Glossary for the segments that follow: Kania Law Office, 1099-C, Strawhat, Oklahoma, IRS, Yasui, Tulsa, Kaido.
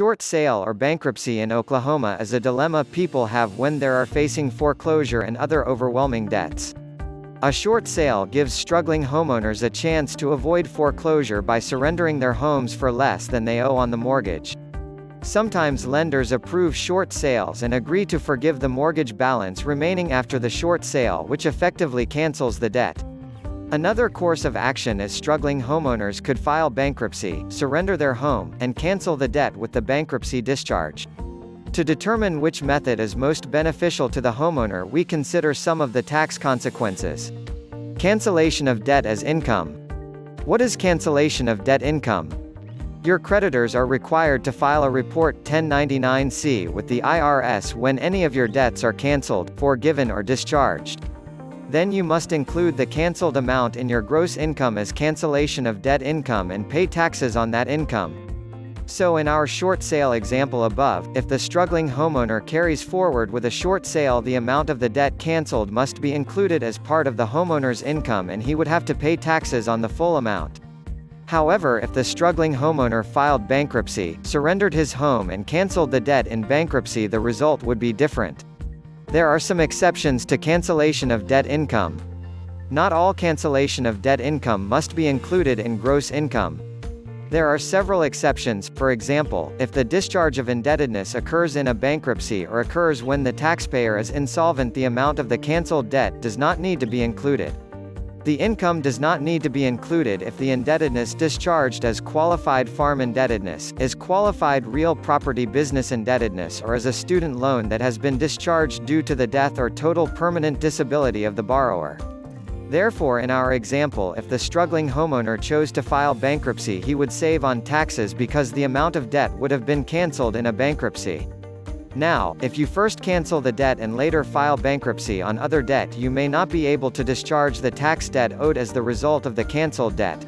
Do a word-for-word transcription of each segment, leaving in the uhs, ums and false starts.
short sale or bankruptcy in Oklahoma is a dilemma people have when they are facing foreclosure and other overwhelming debts. A short sale gives struggling homeowners a chance to avoid foreclosure by surrendering their homes for less than they owe on the mortgage. Sometimes lenders approve short sales and agree to forgive the mortgage balance remaining after the short sale, which effectively cancels the debt. Another course of action is struggling homeowners could file bankruptcy, surrender their home, and cancel the debt with the bankruptcy discharge. To determine which method is most beneficial to the homeowner, we consider some of the tax consequences. Cancellation of debt as income. What is cancellation of debt income? Your creditors are required to file a report ten ninety-nine C with the I R S when any of your debts are cancelled, forgiven or discharged. Then you must include the cancelled amount in your gross income as cancellation of debt income and pay taxes on that income. So in our short sale example above, if the struggling homeowner carries forward with a short sale, the amount of the debt cancelled must be included as part of the homeowner's income and he would have to pay taxes on the full amount. However, if the struggling homeowner filed bankruptcy, surrendered his home and cancelled the debt in bankruptcy, the result would be different. There are some exceptions to cancellation of debt income. Not all cancellation of debt income must be included in gross income. There are several exceptions. For example, if the discharge of indebtedness occurs in a bankruptcy or occurs when the taxpayer is insolvent, the amount of the cancelled debt does not need to be included. The income does not need to be included if the indebtedness discharged as qualified farm indebtedness, is qualified real property business indebtedness, or as a student loan that has been discharged due to the death or total permanent disability of the borrower. Therefore, in our example, if the struggling homeowner chose to file bankruptcy, he would save on taxes because the amount of debt would have been cancelled in a bankruptcy. Now, if you first cancel the debt and later file bankruptcy on other debt, you may not be able to discharge the tax debt owed as the result of the cancelled debt.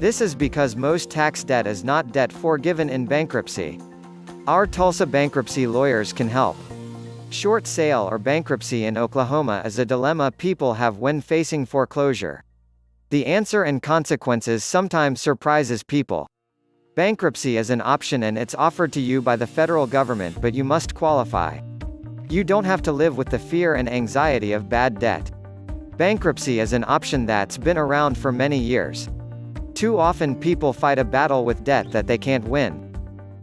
This is because most tax debt is not debt forgiven in bankruptcy. Our Tulsa bankruptcy lawyers can help. Short sale or bankruptcy in Oklahoma is a dilemma people have when facing foreclosure. The answer and consequences sometimes surprises people. Bankruptcy is an option and it's offered to you by the federal government, but you must qualify. You don't have to live with the fear and anxiety of bad debt. Bankruptcy is an option that's been around for many years. Too often people fight a battle with debt that they can't win.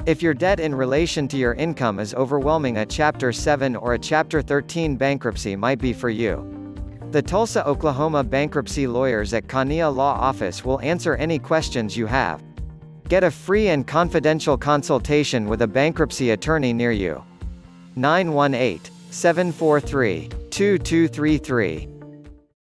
If your debt in relation to your income is overwhelming, a Chapter seven or a Chapter thirteen bankruptcy might be for you. The Tulsa, Oklahoma bankruptcy lawyers at Kania Law Office will answer any questions you have. Get a free and confidential consultation with a bankruptcy attorney near you. nine one eight, seven four three, two two three three